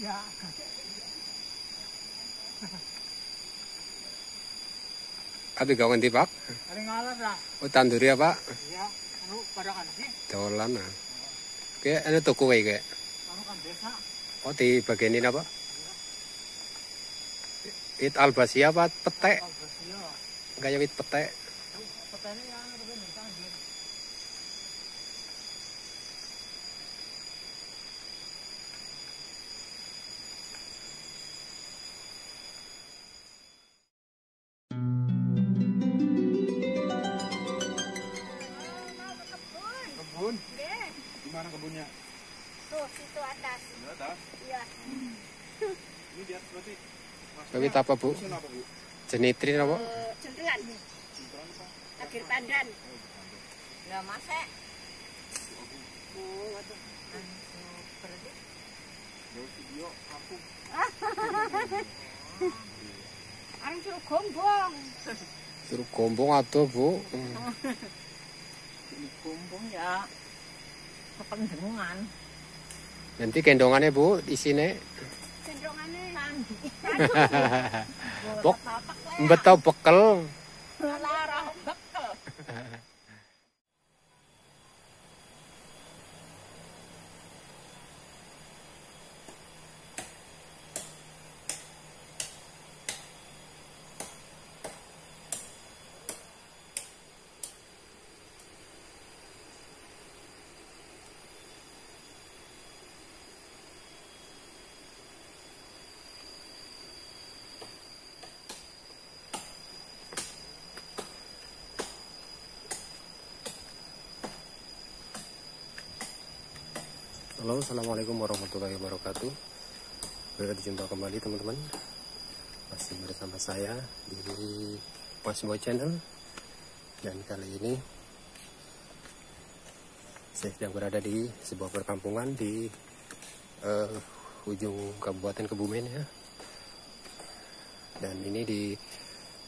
Ya. Ada gawan di pak? Ada ngalah lah. Hutan duri apa? Iya, anu pada kan sih. Dolan nah. Kayak ada toko wae kayak. Anu kan desa. Oh, di bagian ini apa? It albasia apa petek? Albasia. Kayak wit petek. Petene ya anu tapi mentang dia. Bawit apa bu? Jenitrin apa? Cuntelan. Wagirpandan. Lah masak. Oh, aduh. Berarti. Yo video aku. Areng suruh gombong. Suruh gombong atuh, Bu. Gombong ya. Kependengan. Nanti gendongannya Bu isine. Gendongannya bok betau bekel. Halo, assalamualaikum warahmatullahi wabarakatuh. Berjumpa kembali teman-teman. Masih bersama saya di Masboy Channel. Dan kali ini saya sedang berada di sebuah perkampungan di ujung Kabupaten Kebumen ya. Dan ini di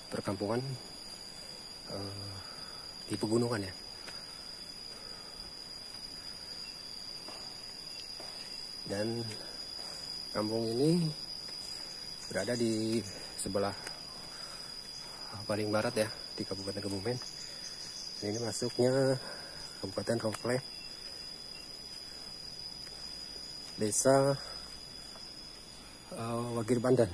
perkampungan di pegunungan ya. Dan kampung ini berada di sebelah paling barat ya di Kabupaten Kebumen. Ini masuknya Kabupaten Rowokele, Desa Wagirpandan.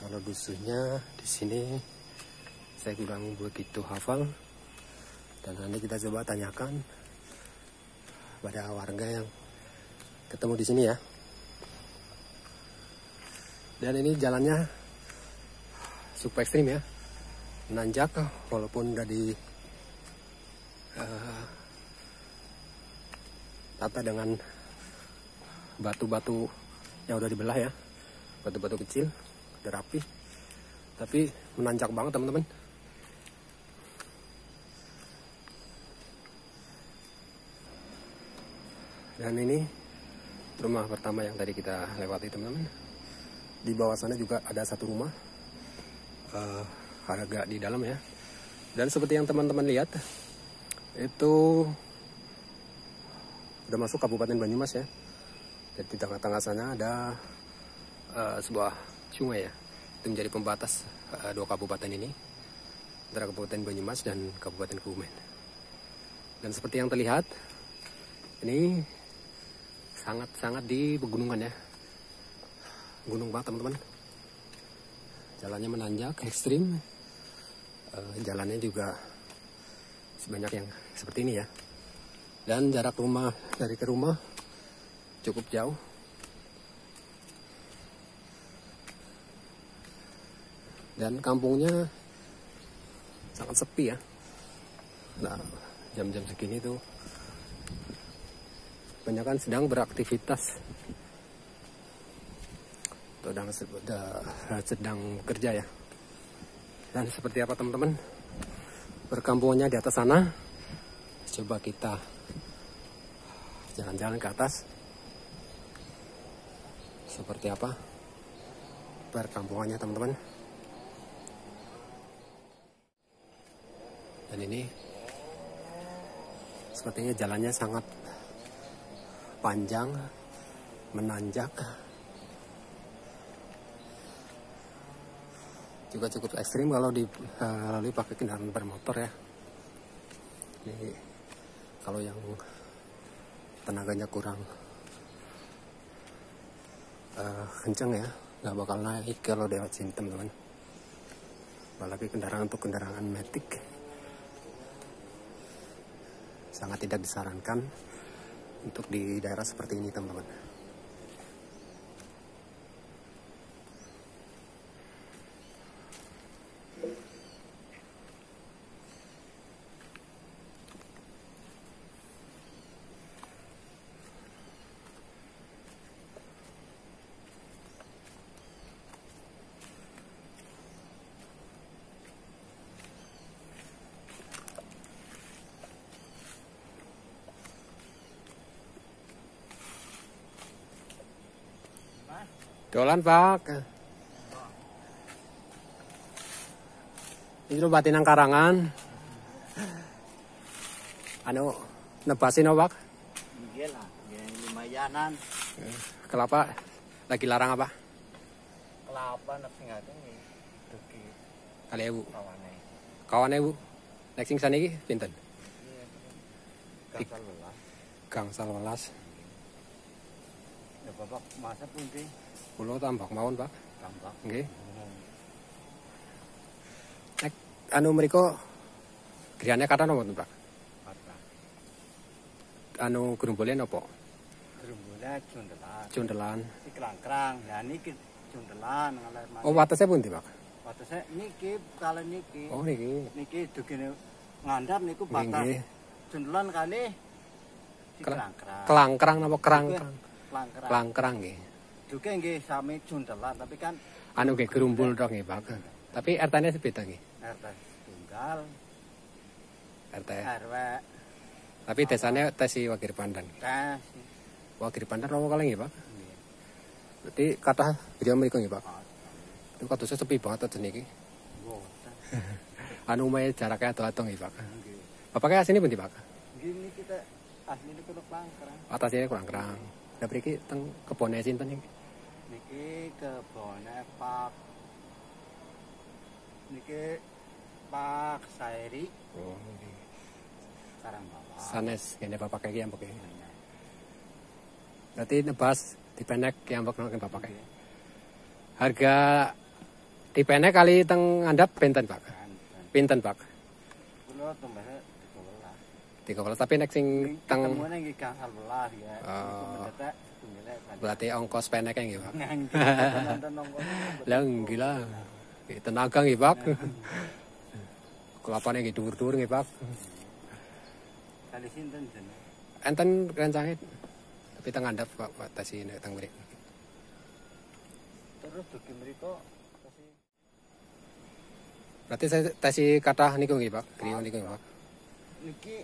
Kalau dusunnya di sini saya kurang begitu hafal, dan nanti kita coba tanyakan pada warga yang ketemu di sini ya. Dan ini jalannya super ekstrim ya, menanjak walaupun udah di tata dengan batu-batu yang udah dibelah ya, batu-batu kecil udah rapi, tapi menanjak banget teman-teman. Dan ini rumah pertama yang tadi kita lewati teman-teman. Di bawah sana juga ada satu rumah harga di dalam ya. Dan seperti yang teman-teman lihat, itu udah masuk Kabupaten Banyumas ya. Dan di tengah-tengah sana ada sebuah sungai ya. Itu menjadi pembatas dua kabupaten ini, antara Kabupaten Banyumas dan Kabupaten Kebumen. Dan seperti yang terlihat, ini sangat-sangat di pegunungan ya, gunung banget teman-teman. Jalannya menanjak ekstrim, jalannya juga sebanyak yang seperti ini ya. Dan jarak rumah dari ke rumah cukup jauh. Dan kampungnya sangat sepi ya. Nah, jam-jam segini tuh kebanyakan sedang beraktivitas atau sedang bekerja ya. Dan seperti apa teman-teman perkampungannya di atas sana, coba kita jalan-jalan ke atas. Seperti apa perkampungannya teman-teman. Dan ini sepertinya jalannya sangat panjang, menanjak, juga cukup ekstrim kalau dilalui pakai kendaraan bermotor ya. Ini kalau yang tenaganya kurang kencang ya, nggak bakal naik kalau lewat sini teman-teman. Apalagi kendaraan untuk kendaraan matic sangat tidak disarankan untuk di daerah seperti ini teman-teman. Dolan Pak. Ini batinang karangan. Anu nebasin Pak. Lumayanan. Kelapa lagi larang apa? Kelapa neping ngaten. Kali Ibu. Kawane Bu. Nek sing sane iki pinten? Gang 11. Ya Bapak, masa pun sih? Pulau tambak mawon Pak. Tambak. Nggih. Nek anu mriko griyane kathah napa Pak? Kathah. Anu grumbole napa? Grumbole cuntelan. Cuntelan. Iki klangkrang. Lah niki cuntelan ngaler Mas. Oh, watese pundi Pak? Watese niki kalen niki. Oh niki. Niki dugene ngandhap niku batas cuntelan kali klangkrang. Klangkrang napa krangkrang? Klangkrang. Klangkrang nggih. Duke nggih sami cuntelan tapi kan anu nggih gerumbul tok nggih Pak. Tapi RT-ne beda nggih. RT tunggal. RT RW. Tapi desane tesi Wagirpandan. Tes. Wagirpandan Rowokele nggih Pak. Nggih. Berarti kathah griya mriku nggih Pak. Itu kadose sepi banget to niki. Mboten. Anu meh jarake ado-ado nggih Pak. Nggih. Bapake asline pundi Pak? Nggih niki teh asline niku Klangkrang. Atasine Klangkrang. Lah mriki teng kebone sinten niki? Niki kebone Pak. Niki Pak Sairi. Oh nggih. Sarang Bapak. Sanes ngene Bapak iki ambek. Berarti nebas dipenek ki ambek nang Bapak. Harga dipenek kali teng ngandhap pinten Pak? Pinten Pak? Kulo tembahe 3 tapi nek sing teng temune nggih Kang 11 ya. Berarti ongkos penek nggih, Pak. Lah nggih lah. Tenaga nggih, Pak. Kelapane nggih dhuwur-dhuwur nggih, Pak. Kali sinten jenenge? Enten rencange tapi teng ngandhap Pak batasi nek teng mriki. Terus dugi mriko berarti saya tasi kathah niku nggih, Pak. Griya niku nggih, Pak. Niki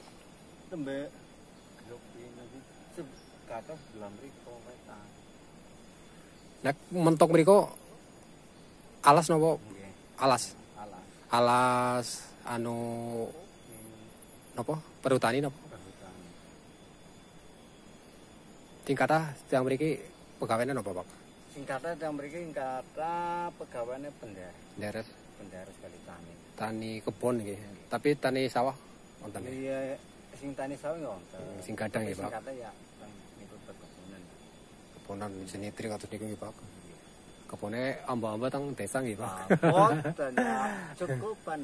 tembe gelopin iki kata dalam mriko wetan. Nek mentok mriko alas nopo? Alas. Alas. Alas anu nopo? Perhutani nopo? Perhutani. Tingkata yang mriki pegawene nopo, Pak? Singkata yang mriki singkata pegawene bendera. Bendera. Bendera sekali tani. Tani kebon nggih. Tapi tani sawah wonten. Iya, sing tani sawi wonten. Sing kadang nggih, Pak. Singkatan ya, niku perkebunan. Kebunan seni tri kados niku nggih, Pak. Kebone amba-amba teng desa nggih, Pak. Wonten. Cukupan.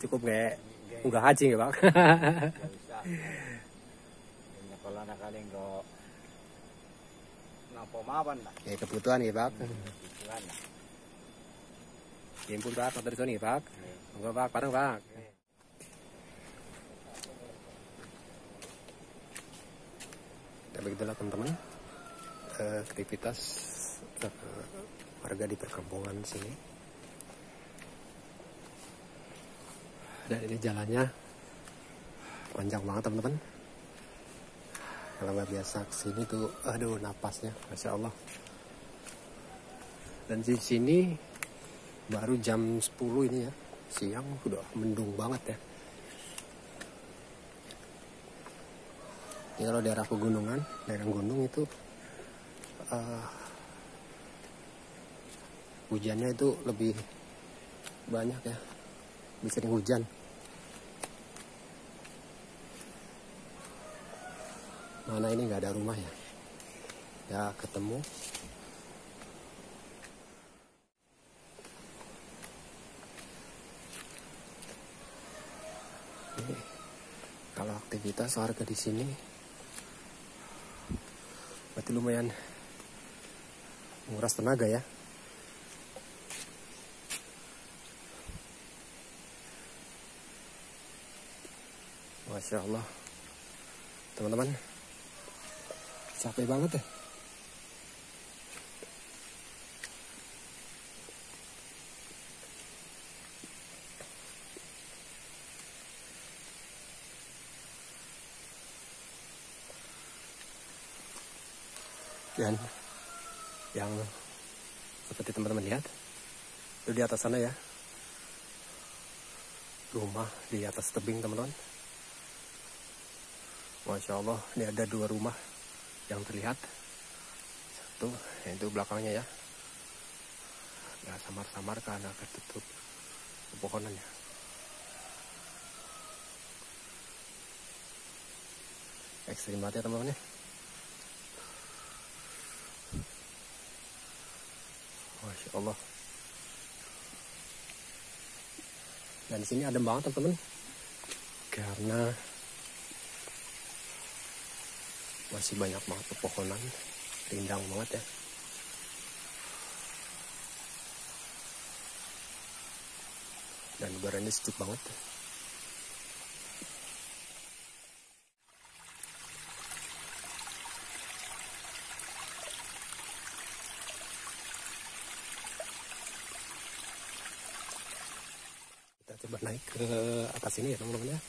Cukup nggih. Unggah haji nggih, Pak. Ya bisa. Nyekolah nak kali nggo napa mawon, Pak. Ya kebutuhan nggih, Pak. Kebutuhan. Timpun Pak, matur suwun nggih, Pak. Monggo Pak, bareng Pak. Begitulah teman-teman aktivitas warga di perkampungan sini. Dan ini jalannya panjang banget teman-teman. Kalau nggak biasa kesini tuh, aduh napasnya, masya Allah. Dan di sini baru jam 10 ini ya, siang udah mendung banget ya. Ini kalau daerah pegunungan, daerah gunung itu hujannya itu lebih banyak ya, lebih sering hujan. Mana ini nggak ada rumah ya, nggak ketemu. Ini, kalau aktivitas warga di sini, berarti lumayan menguras tenaga ya. Masya Allah, teman-teman. Capek banget ya. Dan yang seperti teman-teman lihat itu di atas sana ya, rumah di atas tebing teman-teman. Masya Allah, ini ada dua rumah yang terlihat, satu itu belakangnya ya, nggak samar-samar karena tertutup pepohonannya. Ekstrim banget ya teman-teman ya. Masya Allah. Dan di sini adem banget teman-teman, karena masih banyak banget pepohonan, rindang banget ya. Dan udaranya sejuk banget. Kita coba naik ke atas ini ya teman-teman ya.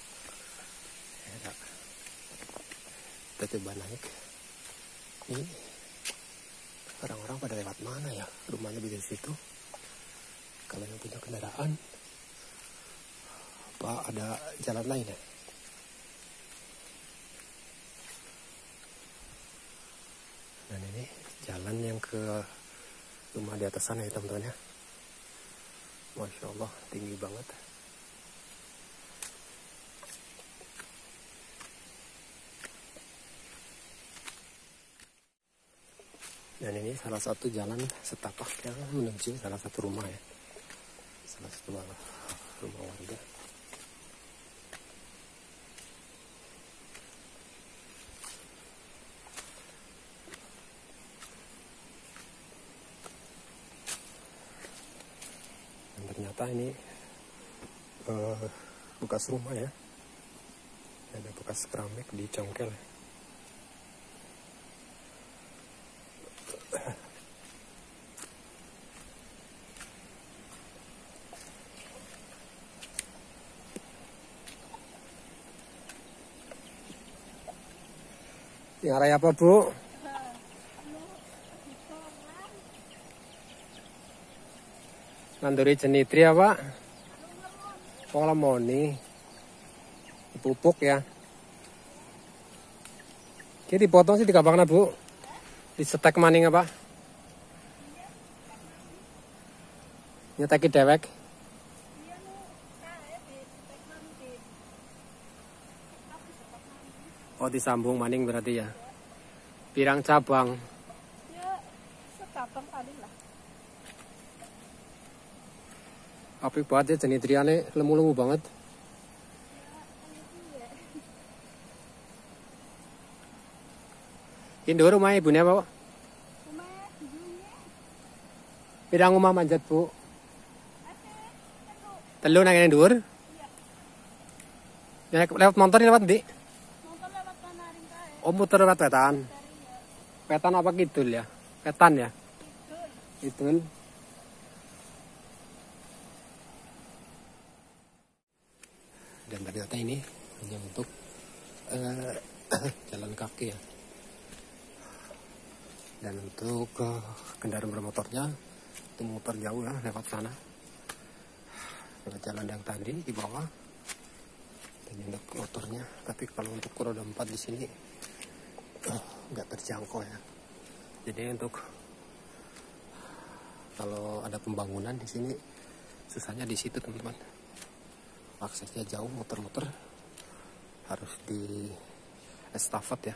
Kita coba naik. Ini orang-orang pada lewat mana ya? Rumahnya di situ. Kalau yang punya kendaraan, apa ada jalan lain ya? Dan ini jalan yang ke rumah di atas sana ya teman-teman ya. Masya Allah, tinggi banget. Dan ini salah satu jalan setapak yang menuju salah satu rumah ya, salah satu rumah warga. Dan ternyata ini bekas rumah ya, ada bekas keramik di congkel ya. Ngarai apa bu? Nganduri jenitri apa? Polemoni pupuk ya. Kita dipotong sih tiga bangna bu. Disetek maning apa? Nyeteki dewek. Oh disambung maning berarti ya. Pirang cabang. Ya, secabang paling lah. Apik banget ya jenis triane, lemu-lemu banget. Ya, Indo rumah ibunya apa? Rumah ibunya. Pirang rumah manjat bu. Telu nang kene dhuwur. Iya. Ya lewat motor lewat ndi? Oh muter lewat wetan. Wetan apa kidul ya? Wetan ya? Kidul. Dan ternyata ini hanya untuk jalan kaki ya. Dan untuk kendaraan bermotornya itu muter jauh ya, lewat sana lewat jalan yang tadi di bawah. Dan untuk motornya, tapi kalau untuk roda 4 di sini nggak terjangkau ya. Jadi untuk kalau ada pembangunan di sini susahnya di situ teman-teman, aksesnya jauh, muter-muter, harus di estafet ya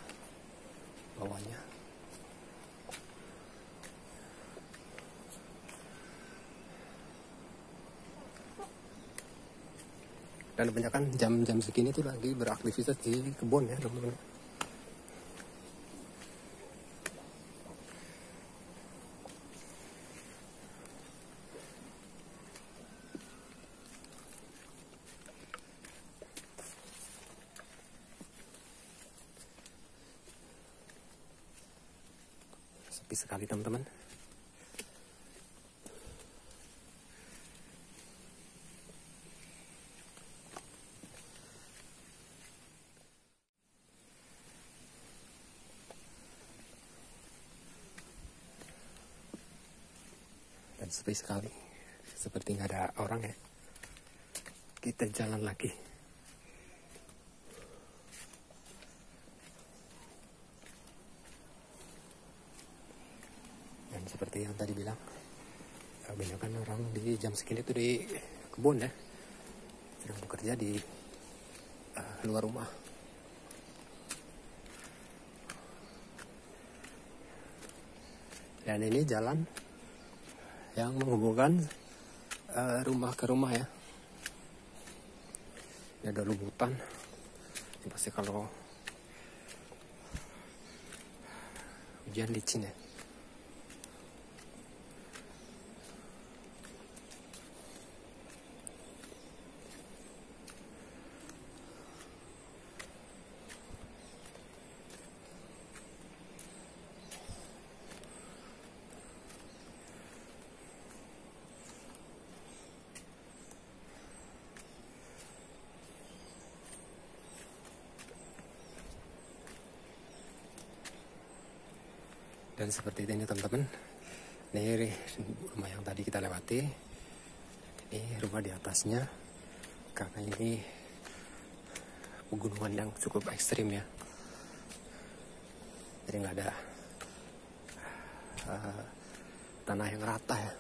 bawahnya. Dan kebanyakan jam-jam segini tuh lagi beraktivitas di kebun ya teman-teman. Sepi sekali teman-teman. Sepi sekali, seperti nggak ada orang ya. Kita jalan lagi. Dan seperti yang tadi bilang, kebanyakan orang di jam segini tuh di kebun ya, sedang bekerja di luar rumah. Dan ini jalan yang menghubungkan rumah ke rumah ya. Ini ada lubutan. Ini pasti kalau hujan licin ya. Dan seperti ini teman-teman, ini rumah yang tadi kita lewati, ini rumah di atasnya, karena ini pegunungan yang cukup ekstrim ya, jadi nggak ada tanah yang rata ya.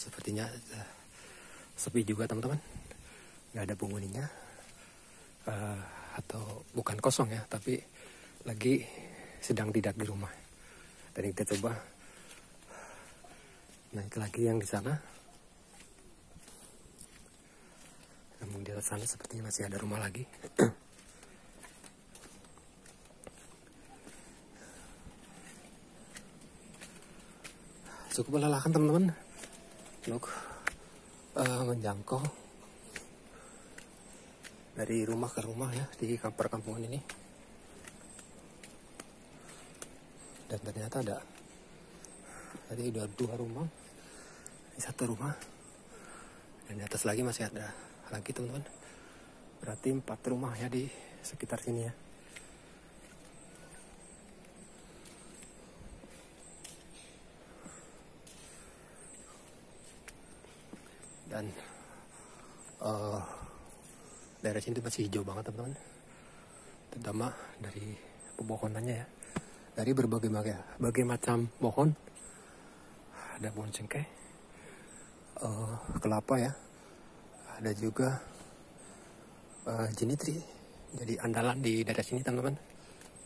Sepertinya sepi juga teman-teman, nggak ada penghuninya, atau bukan kosong ya, tapi lagi sedang tidak di rumah. Dan kita coba naik lagi yang di sana, namun di atas sana sepertinya masih ada rumah lagi. Cukup melelahkan teman-teman untuk menjangkau dari rumah ke rumah ya di perkampungan ini. Dan ternyata ada tadi udah dua rumah, ini satu rumah, dan di atas lagi masih ada lagi teman-teman. Berarti 4 rumah ya di sekitar sini ya. Dan daerah sini masih hijau banget teman-teman, terutama dari pepohonannya ya, dari berbagai macam pohon. Ada pohon cengkeh, kelapa ya, ada juga jenitri, jadi andalan di daerah sini teman-teman.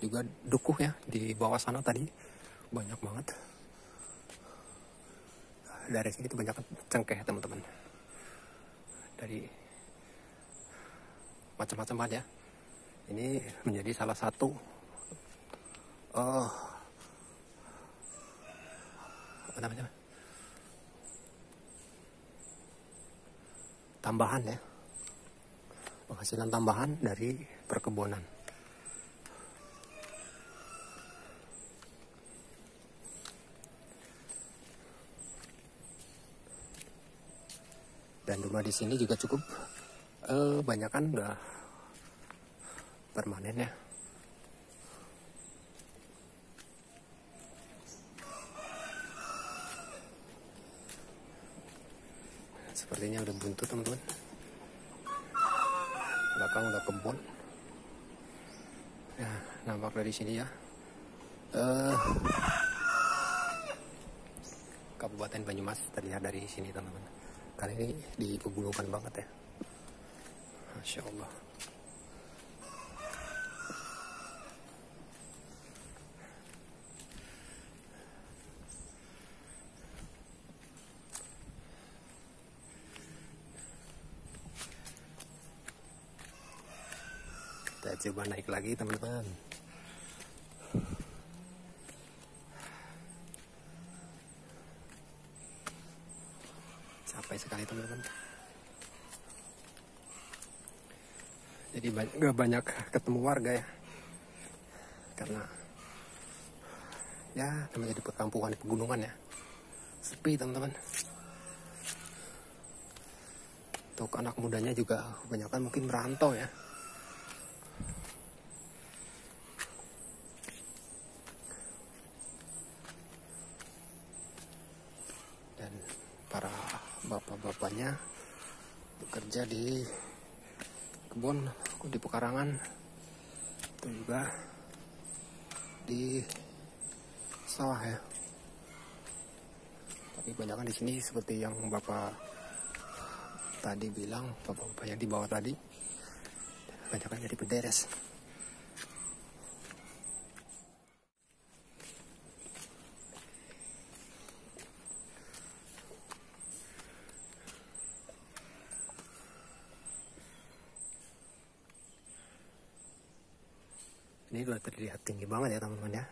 Juga dukuh ya di bawah sana tadi banyak banget. Daerah sini tuh banyak cengkeh teman-teman. dari macam-macam ada. Ini menjadi salah satu apa namanya, tambahan ya, penghasilan tambahan dari perkebunan. Dan rumah di sini juga cukup banyak kan udah permanen ya. Sepertinya udah buntu teman-teman. Belakang udah kebun. Ya, nampak dari sini ya. Kabupaten Banyumas terlihat dari sini teman-teman. Kali ini dipegulukan banget ya. Masya Allah. Kita coba naik lagi teman-teman. Capek sekali teman-teman. Jadi banyak ketemu warga ya. Karena ya namanya di perkampungan, di pegunungan ya, sepi teman-teman. Untuk anak mudanya juga kebanyakan mungkin merantau ya. Para bapak-bapaknya bekerja di kebun, di pekarangan, itu juga di sawah ya. Tapi kebanyakan di sini seperti yang bapak tadi bilang, bapak-bapak yang di bawah tadi, kebanyakan jadi penderes. Ini udah terlihat tinggi banget ya teman-teman ya.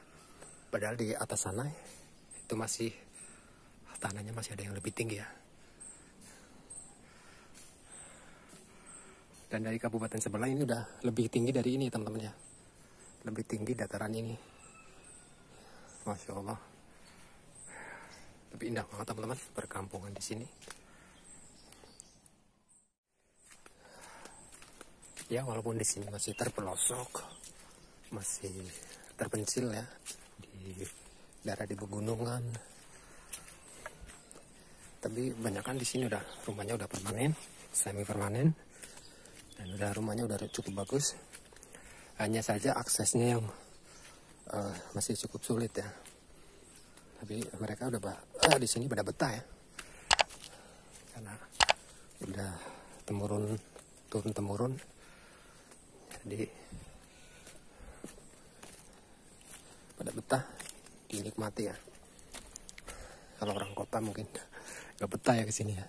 Padahal di atas sana itu masih tanahnya masih ada yang lebih tinggi ya. Dan dari kabupaten sebelah ini udah lebih tinggi dari ini teman-teman ya. Lebih tinggi dataran ini. Masya Allah. Lebih indah banget teman-teman perkampungan di sini. Ya walaupun di sini masih terpelosok, masih terpencil ya, di daerah di pegunungan, tapi kebanyakan di sini udah rumahnya udah permanen, semi permanen, dan udah rumahnya udah cukup bagus. Hanya saja aksesnya yang masih cukup sulit ya, tapi mereka udah di sini pada betah ya, karena udah temurun turun temurun, jadi pada betah dinikmati ya. Kalau orang kota mungkin nggak betah ya kesini ya.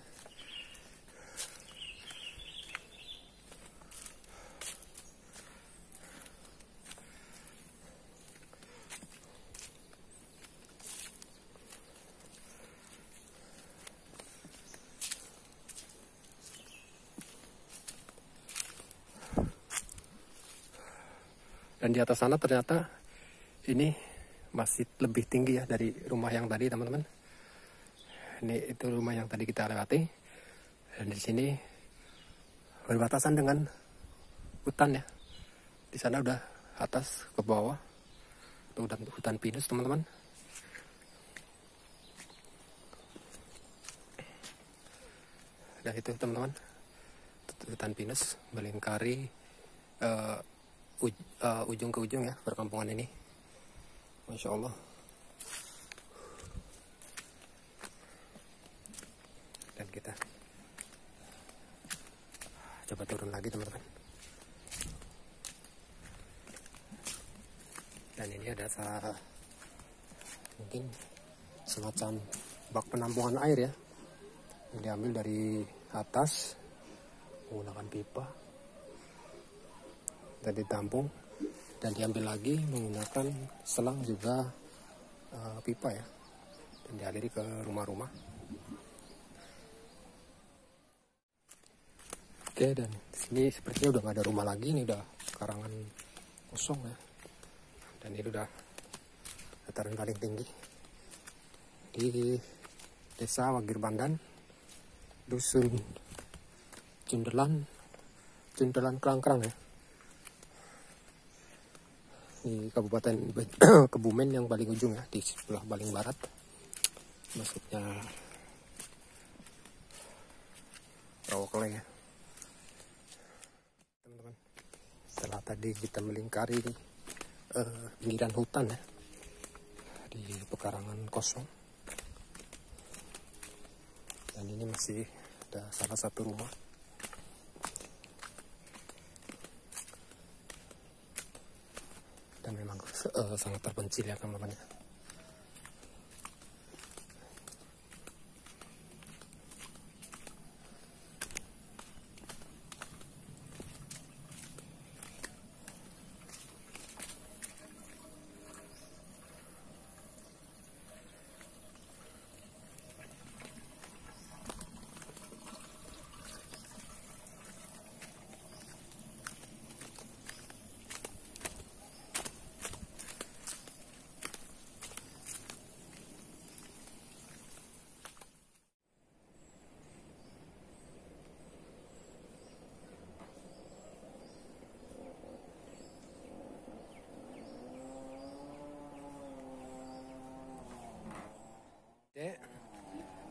Dan di atas sana ternyata ini masih lebih tinggi ya dari rumah yang tadi teman-teman. Ini itu rumah yang tadi kita lewati. Dan di sini berbatasan dengan hutan ya. Di sana udah atas ke bawah. Itu hutan pinus teman-teman. Nah itu teman-teman, hutan pinus melingkari ujung ke ujung ya perkampungan ini. Masya Allah. Dan kita coba turun lagi teman-teman. Dan ini ada mungkin semacam bak penampungan air ya, yang diambil dari atas menggunakan pipa dan ditampung dan diambil lagi menggunakan selang juga pipa ya, dan dialiri ke rumah-rumah. Oke, dan di sini sepertinya udah nggak ada rumah lagi, ini udah karangan kosong ya, dan ini udah dataran paling tinggi di Desa Wagirpandan, Dusun Cuntelan Klangkrang ya, di Kabupaten Kebumen yang paling ujung ya, di sebelah paling barat masuknya Rowokele ya. Teman-teman, setelah tadi kita melingkari pinggiran hutan ya, di pekarangan kosong, dan ini masih ada salah satu rumah. Dan memang sangat terpencil ya teman-teman.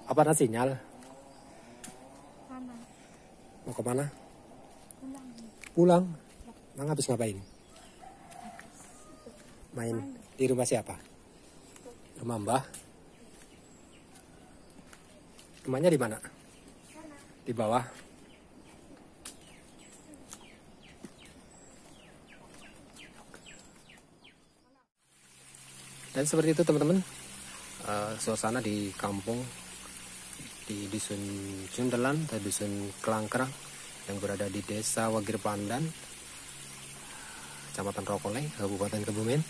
Apa ada sinyal? Mana? Mau kemana? Pulang. Pulang? Nang habis ngapain? Main di rumah siapa? Rumah Mbah. Rumahnya di mana? Di bawah. Dan seperti itu teman-teman, suasana di kampung di Dusun Cuntelan atau Dusun Klangkrang yang berada di Desa Wagirpandan, Kecamatan Rowokele, Kabupaten Kebumen.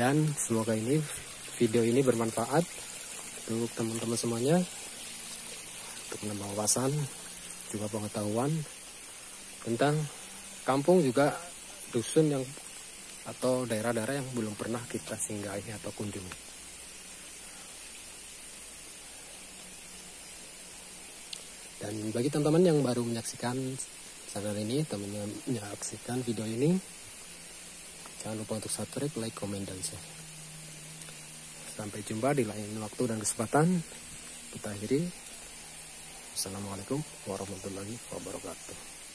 Dan semoga ini video ini bermanfaat untuk teman-teman semuanya, untuk menambah wawasan juga pengetahuan tentang kampung juga dusun yang atau daerah-daerah yang belum pernah kita singgahi atau kunjungi. Dan bagi teman-teman yang baru menyaksikan channel ini, teman-teman menyaksikan video ini, jangan lupa untuk subscribe, like, komen, dan share. Sampai jumpa di lain waktu dan kesempatan. Kita akhiri. Assalamualaikum warahmatullahi wabarakatuh.